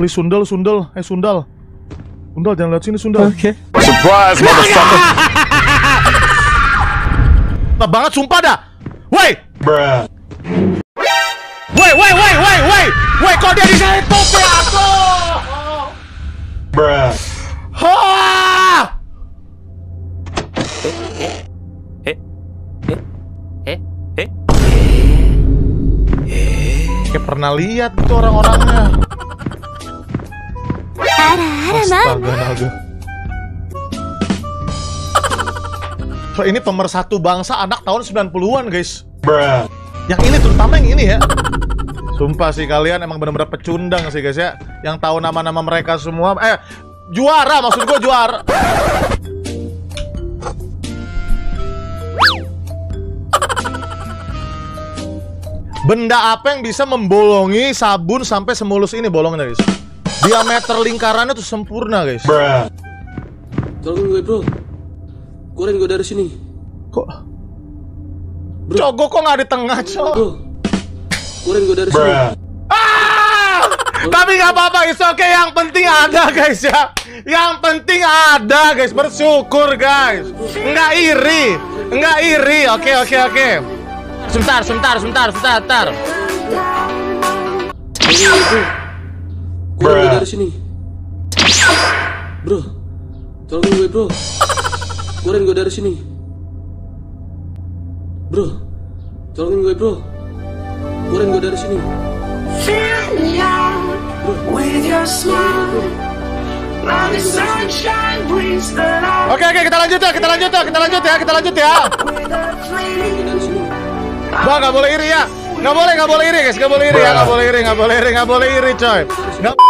Please sundel, sundel. Eh, sundel. Sundel, jangan lihat sini, sundel. Oke. Surprise, motherfucker. Nah, banget sumpah dah. Woi. Bruh. Woi, woi, woi, woi, woi. Woi, kok dia di situ, Prato? Bruh. Ha! Kayak pernah lihat gitu orang-orangnya. Astaga, naga. So, ini pemersatu bangsa anak tahun 90-an, guys. Bruh. Yang ini terutama yang ini ya. Sumpah sih kalian emang benar-benar pecundang sih, guys ya. Yang tahu nama-nama mereka semua. Juara maksud gua juara. Benda apa yang bisa membolongi sabun sampai semulus ini bolongnya, guys? Diameter lingkarannya tuh sempurna, guys. Bruh. Tolong gue, bro. Goreng gue dari sini. Kok? Bro. Cogo kok nggak di tengah, Cok? Goreng gue dari sini. Ah! Tapi nggak apa-apa, guys. Oke, yang penting ada, guys ya. Yang penting ada, guys. Bersyukur, guys. Nggak iri, nggak iri. Oke, oke, oke. Sebentar. Bro, dari sini. Bro, tolong gue, bro. Goreng gue dari sini. Bro, tolongin gue, bro. Goreng gue dari sini. Oke, kita lanjut ya. Wah, nggak boleh iri ya, nggak boleh iri guys, nggak boleh iri ya, nggak boleh iri coy.